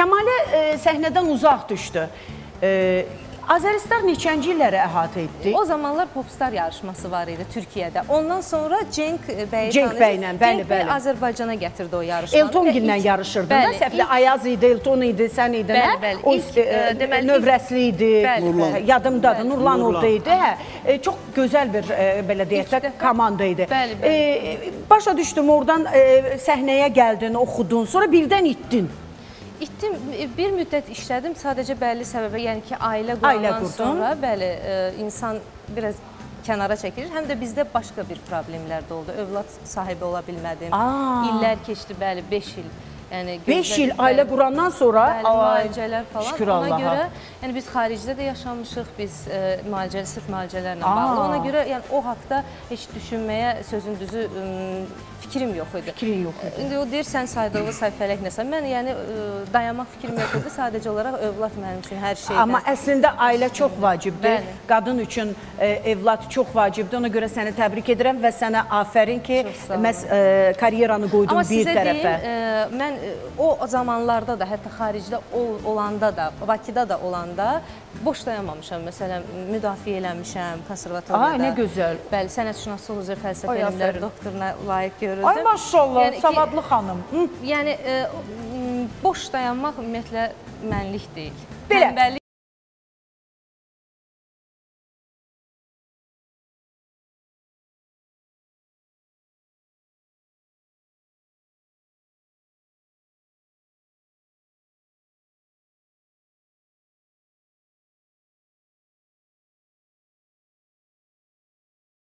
Kəmalə səhnədən uzaq düşdü. Azəristar neçənci illərə əhatə etdi? O zamanlar popstar yarışması var idi Türkiyədə. Ondan sonra Cenk bəy Azərbaycana gətirdi o yarışmanı. Eltongillə yarışırdı. Ayaz idi, Elton idi, sən idi. Növrəsli idi, yadımdadır, Nurlan orada idi. Çox gözəl bir, belə deyək də, komanda idi. Başa düşdüm, oradan səhnəyə gəldin, oxudun, sonra birdən itdin. İttim, bir müddət işlədim, sadəcə bəlli səbəbə, yəni ki, ailə qurandan sonra bəli, insan biraz kənara çəkilir. Həm də bizdə başqa bir problemlər də oldu. Övlad sahibi ola bilmədim. İllər keçdi, bəli, 5 il. 5 il ailə qurandan sonra müalicələr falan, ona görə biz xaricdə də yaşamışıq, biz sırf müalicələrlə bağlı, ona görə o haqda heç düşünməyə sözün düzü fikrim yox idi. İndi o deyir, sən saydığı say fələk nəsə, mən yəni dayanmaq fikrim yox idi, sadəcə olaraq övlad mənim üçün hər şeydən. Amma əslində ailə çox vacibdir, qadın üçün evlad çox vacibdir, ona görə səni təbrik edirəm və sənə afərin ki, məhz karyeranı qoydum bir tərəfə. Mən o zamanlarda da, hətta xaricdə olanda da, Bakıda da olanda boş dayanmamışam. Məsələn, müdafiə eləmişəm konservatoriyada. Nə gözəl. Bəli, sənətşünası üzrə fəlsəfə elmləri doktoruna layiq görüldüm. Ay maşallah, savadlı xanım. Yəni, boş dayanmaq ümumiyyətlə mənlik deyil. Belə.